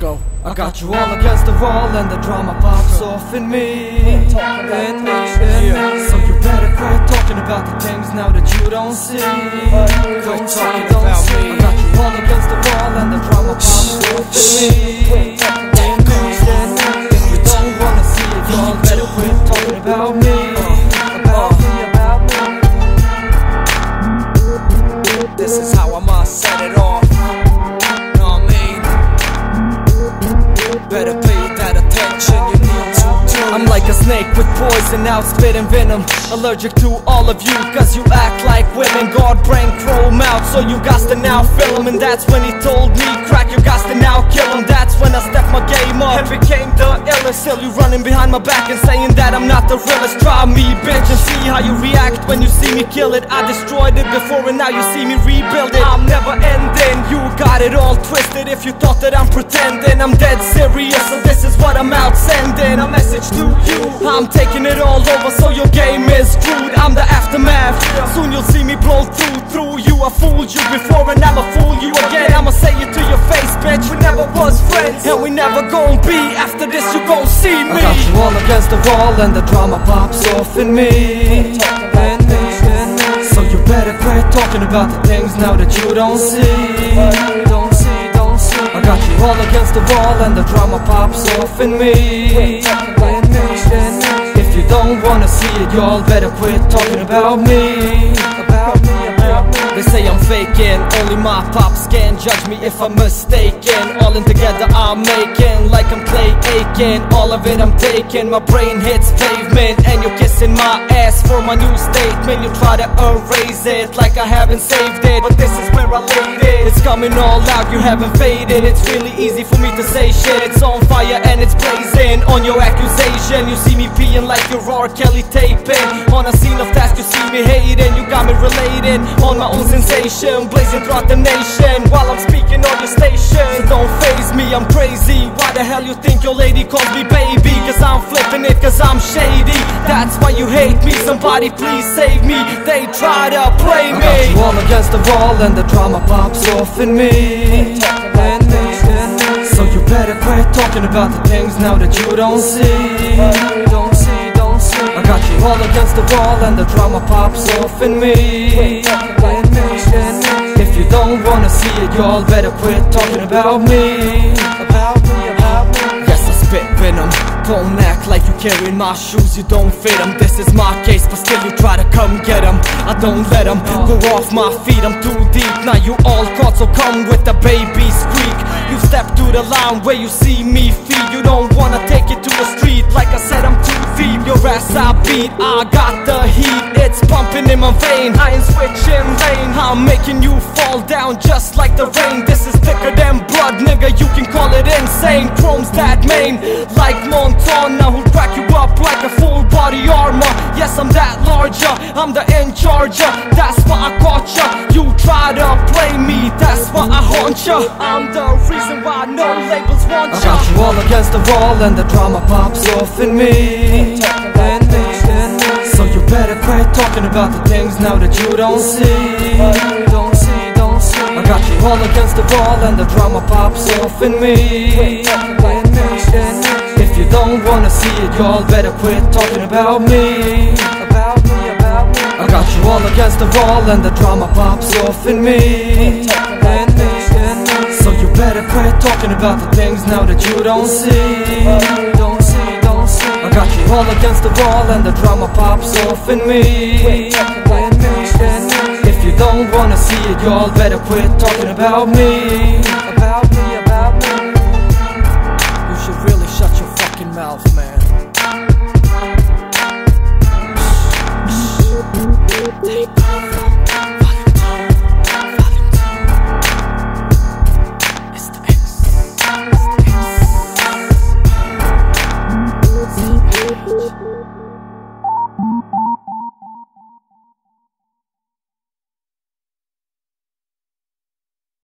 go. I got you all against the wall and the drama pops off in me. So you better quit talking about the things now that you don't see. Quit talking about me. I got you all against the wall and the drama pops off in me. If you don't wanna see it, you better quit talking about me. This is how I must set it off. Better pay that attention, you need to do. I'm like a snake with poison out spitting venom, allergic to all of you, cause you act like women. God brain chrome out, so you got to now fill him. And that's when he told me, crack, you got to now kill him. That's when I stepped my game up and became the illest. Still you running behind my back and saying that I'm not the realest. Try me, bitch, and see how you react when you see me kill it. I destroyed it before and now you see me rebuild it. I'm never ending, you got it all twisted. If you thought that I'm pretending, I'm dead serious. So this is what I'm out sending, a message to you. I'm taking it all over, so your game is screwed. I'm the aftermath, soon you'll see me blow through you. I fooled you before and I'ma fool you again. I'ma say it to your face, bitch, we never was friends, and we never gon' be. After this you gon' see me. I got you all against the wall and the drama pops off in me. So you better quit talking about the things now that you don't see. I got you all against the wall and the drama pops off in me. If you don't wanna see it, y'all better quit talking about me. They say I'm faking, only my pops can judge me if I'm mistaken. All in together I'm making, like I'm clay aching. All of it I'm taking, my brain hits pavement. And you're kissing my ass for my new statement. You try to erase it like I haven't saved it, but this is where I laid it. It's coming all out, you haven't faded. It's really easy for me to say shit. It's on fire and it's blazing on your accusation. You see me peeing like your R. Kelly taping. On a scene of that you see me hating. You got me related on my own sensation, blazing throughout the nation while I'm speaking on your station. So don't faze me, I'm crazy. Why the hell you think your lady calls me baby? Cause I'm flipping it, cause I'm shady. That's why you hate me, somebody please save me. They try to play me. I got you all against the wall and the drama pops off in me. So you better quit talking about the things now that you don't see. I got you all against the wall and the drama pops off in me. If you don't wanna see it, y'all better quit talking about me. Yes, I spit venom. Don't act like you carrying my shoes, you don't fit them. This is my case, but still you try to come get them. I don't let them go off my feet, I'm too deep. Now you all caught, so come with the baby squeak. You step to the line where you see me feed. You don't wanna take it to the street, like I said I'm too deep. Your ass I beat, I got the heat, it's pumping in my vein. I ain't switching lane, I'm making you fall down just like the rain. This is thicker than blood, nigga, you can call it insane. Chrome's that main, like Montana, who'll crack you up like a full body armor. Yes, I'm that larger, I'm the in charger. That's why I caught ya, you try to play me, that's why I haunt ya. I'm the real reason why no labels want ya. I got you all against the wall and the drama pops off in me. So you better quit talking about the things now that you don't see. I got you all against the wall and the drama pops off in me. If you don't wanna see it, y'all better quit talking about me. I got you all against the wall and the drama pops off in me. So you better quit talking about the things now that you don't see. I got you all against the wall and the drama pops off in me. If you don't wanna see it, y'all better quit talking about me.